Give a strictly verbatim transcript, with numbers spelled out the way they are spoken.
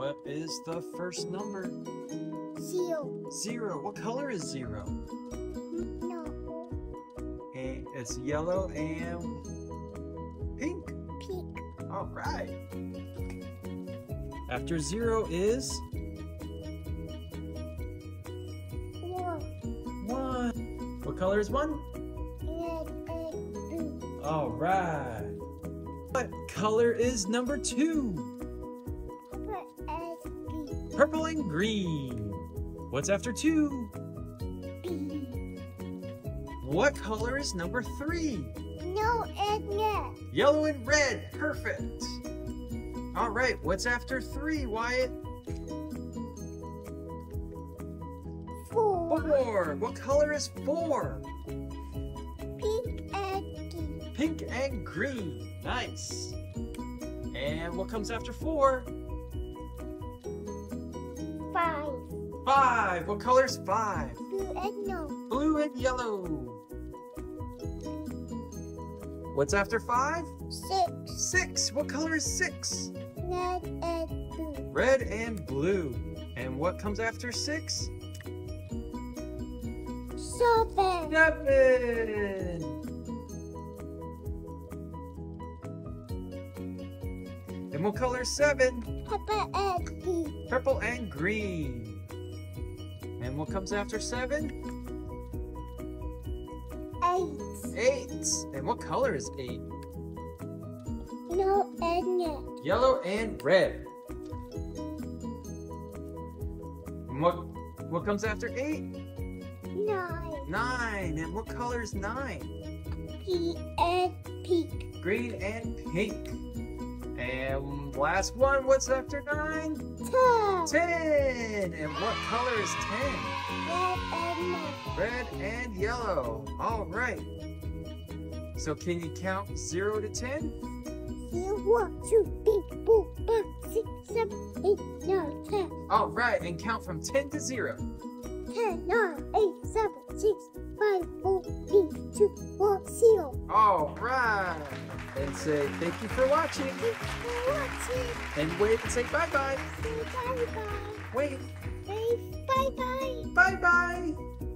What is the first number? Zero. Zero. What color is zero? No. And it's yellow and pink. Pink. All right. After zero is one. One. What color is one? Red, red, blue. All right. What color is number two? Purple and green. What's after two? B. What color is number three? No and red. Yellow and red. Perfect. All right. What's after three, Wyatt? Four. Four. What color is four? Pink and green. Pink and green. Nice. And what comes after four? Five. Five. What color is five? Blue and yellow. Blue and yellow. What's after five? Six. Six. What color is six? Red and blue. Red and blue. And what comes after six? Seven. Seven. And what color is seven? Purple and green. Purple and green. And what comes after seven? Eight. Eight. And what color is eight? Yellow and red. Yellow and red. And what, what comes after eight? Nine. Nine. And what color is nine? Green and pink. Green and pink. And last one, what's after nine? Ten. Ten. And what color is ten? Red and yellow. Red and yellow. All right. So can you count zero to ten? Zero, two, three, four, five, six, seven, eight, nine, ten. All right, and count from ten to zero. Ten, nine, eight, seven, six, five, four, three, two, one, zero. All right. And say thank you for watching. Thank you for watching. And wave and say bye bye. Say bye bye. Wave. Wave. Bye bye. Bye bye.